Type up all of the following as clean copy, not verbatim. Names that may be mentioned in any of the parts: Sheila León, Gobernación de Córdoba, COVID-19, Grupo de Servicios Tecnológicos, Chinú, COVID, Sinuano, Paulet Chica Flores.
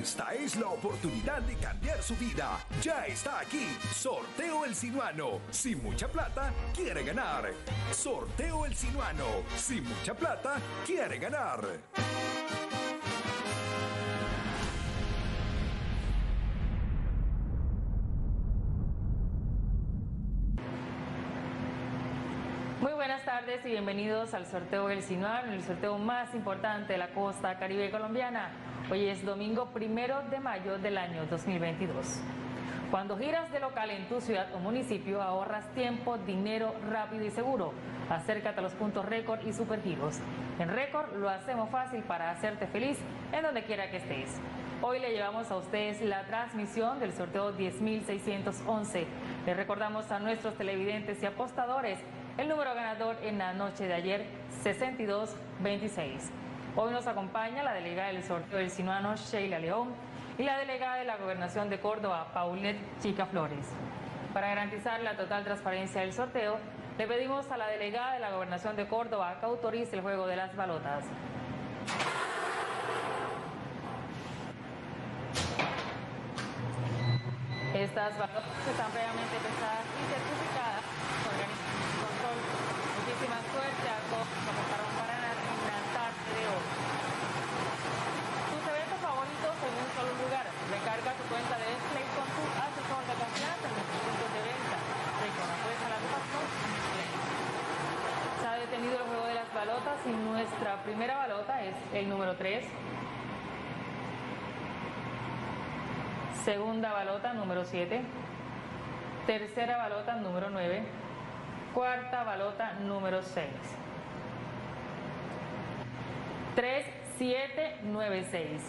Esta es la oportunidad de cambiar su vida. Ya está aquí. Sorteo El Sinuano. Si mucha plata, quiere ganar. Sorteo El Sinuano. Si mucha plata, quiere ganar. Muy buenas tardes y bienvenidos al sorteo del Sinuano, el sorteo más importante de la costa caribe colombiana. Hoy es domingo 1 de mayo del año 2022. Cuando giras de local en tu ciudad o municipio, ahorras tiempo, dinero, rápido y seguro. Acércate a los puntos Récord y Supergiros. En Récord lo hacemos fácil para hacerte feliz en donde quiera que estés. Hoy le llevamos a ustedes la transmisión del sorteo 10.611. Les recordamos a nuestros televidentes y apostadores el número ganador en la noche de ayer, 6226. Hoy nos acompaña la delegada del sorteo del Sinuano, Sheila León, y la delegada de la Gobernación de Córdoba, Paulet Chica Flores. Para garantizar la total transparencia del sorteo, le pedimos a la delegada de la Gobernación de Córdoba que autorice el juego de las balotas. Estas balotas están previamente pesadas y certificadas por organismos. Muchísima suerte a todos los que apostaron para la tarde de hoy. Tus eventos favoritos en un solo lugar. Recarga tu cuenta de Play con tu asesor de confianza en nuestros puntos de venta. Reconoces a la situación. Se ha detenido el juego de las balotas y nuestra primera balota es el número 3. Segunda balota, número 7. Tercera balota, número 9. Cuarta balota, número 6. 3796.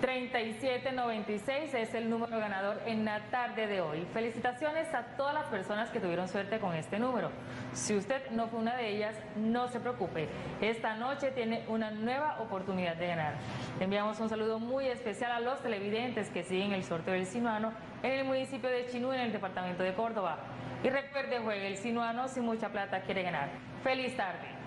3796 es el número ganador en la tarde de hoy. Felicitaciones a todas las personas que tuvieron suerte con este número. Si usted no fue una de ellas, no se preocupe. Esta noche tiene una nueva oportunidad de ganar. Enviamos un saludo muy especial a los televidentes que siguen el sorteo del Sinuano en el municipio de Chinú, en el departamento de Córdoba. Y recuerde, juegue El Sinuano, si mucha plata quiere ganar. ¡Feliz tarde!